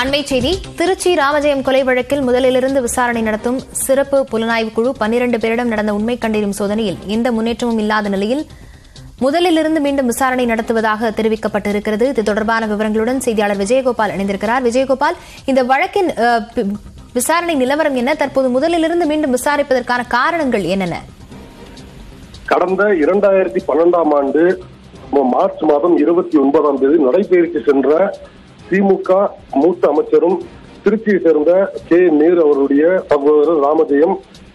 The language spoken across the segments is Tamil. அண்மை செய்தி, திருச்சி ராமஜெயம் கொலை வழக்கில் முதலிலிருந்து விசாரணை நடத்தும் சிறப்பு புலனாய்வு குழு 12 பேரிடம் நடந்த உண்மை கண்டறியும் சோதனையில் எந்த முன்னேற்றமும் இல்லாத நிலையில் முதலிலிருந்து மீண்டும் விசாரணை நடத்துவதாக தெரிவிக்கப்பட்டிருக்கிறது. இது தொடர்பான விவரங்களுடன் செய்தியாளர் விஜயகோபால் இணைந்திருக்கிறார். விஜயகோபால், இந்த வழக்கின் விசாரணை நிலவரம் என்ன? தற்போது முதலிலிருந்து மீண்டும் விசாரிப்பதற்கான காரணங்கள் என்னென்ன? கடந்த 2012ஆம் ஆண்டு மார்ச் மாதம் 29ஆம் தேதி நடைபயிற்சி சென்ற திமுக மூத்த அமைச்சரும் திருச்சியை சேர்ந்த கே. நேரு அவருடைய சகோதரர் ராமஜெயம்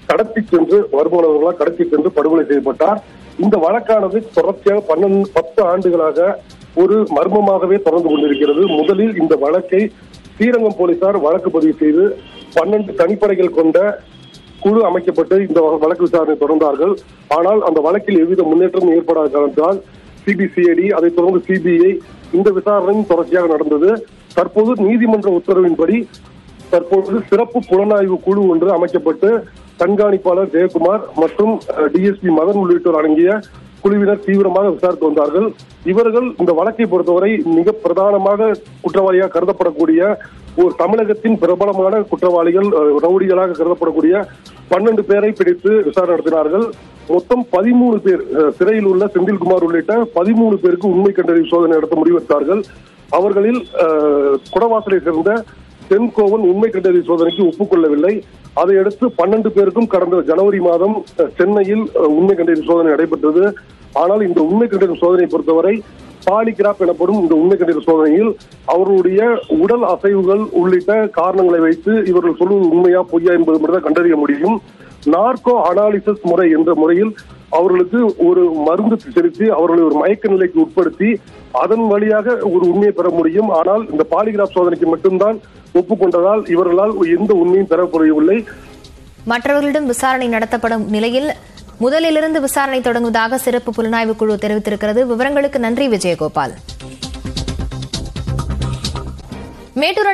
கடத்தி சென்று வருமானவர்களால் கடத்தி சென்று படுகொலை செய்யப்பட்டார். இந்த வழக்கானது தொடர்ச்சியாக 10 ஆண்டுகளாக ஒரு மர்மமாகவே தொடர்ந்து கொண்டிருக்கிறது. முதலில் இந்த வழக்கை ஸ்ரீரங்கம் போலீசார் வழக்கு பதிவு செய்து 12 தனிப்படைகள் கொண்ட குழு அமைக்கப்பட்டு இந்த வழக்கு விசாரணை தொடர்ந்தார்கள். ஆனால் அந்த வழக்கில் எவ்வித முன்னேற்றமும் ஏற்படாத காரணத்தால் சிபிசிஐடி, அதைத் தொடர்ந்து சிபிஐ, இந்த விசாரணையும் தொடர்ச்சியாக நடந்தது. தற்போது நீதிமன்ற உத்தரவின்படி தற்போது சிறப்பு புலனாய்வு குழு ஒன்று அமைக்கப்பட்டு கண்காணிப்பாளர் ஜெயக்குமார் மற்றும் டிஎஸ்பி மதன் உள்ளிட்டோர் அடங்கிய குழுவினர் தீவிரமாக விசாரித்து வந்தார்கள். இவர்கள் இந்த வழக்கை பொறுத்தவரை மிக பிரதானமாக குற்றவாளியாக கருதப்படக்கூடிய ஒரு தமிழகத்தின் பிரபலமான குற்றவாளிகள், ரவுடிகளாக கருதப்படக்கூடிய 12 பேரை பிடித்து விசாரணை நடத்தினார்கள். மொத்தம் 13 பேர் சிறையில் உள்ள செந்தில்குமார் உள்ளிட்ட 13 பேருக்கு உண்மை கண்டறிவு சோதனை நடத்த முடிவெடுத்தார்கள். அவர்களில் குடவாசலை சேர்ந்த தென்கோவன் உண்மை கண்டறிவு சோதனைக்கு ஒப்புக்கொள்ளவில்லை. அதையடுத்து 12 பேருக்கும் கடந்த ஜனவரி மாதம் சென்னையில் உண்மை கண்டறிவு சோதனை நடைபெற்றது. ஆனால் இந்த உண்மை கண்டறிவு சோதனை பொறுத்தவரை பாலிகிராப் எனப்படும் இந்த உண்மை கண்டறிவு சோதனையில் அவர்களுடைய உடல் அசைவுகள் உள்ளிட்ட காரணங்களை வைத்து இவர்கள் சொல்வது உண்மையா பொய்யா என்பது மட்டும்தான் கண்டறிய முடியும். நார்கோ அனாலிசிஸ் முறை என்ற முறையில் அவர்களுக்கு ஒரு மருந்து செலுத்தி அவர்களை ஒரு மயக்க நிலைக்கு உட்படுத்தி அதன் வழியாக ஒரு உண்மையை பெற முடியும். ஆனால் இந்த பாலிகிராப் சோதனைக்கு மட்டும்தான் ஒப்புக்கொண்டதால் இவர்களால் எந்த உண்மையும் பெறப்படவில்லை. மற்றவர்களிடம் விசாரணை நடத்தப்படும் நிலையில் முதலிலிருந்து விசாரணை தொடங்குவதாக சிறப்பு புலனாய்வு குழு தெரிவித்திருக்கிறது. விவரங்களுக்கு நன்றி விஜயகோபால்.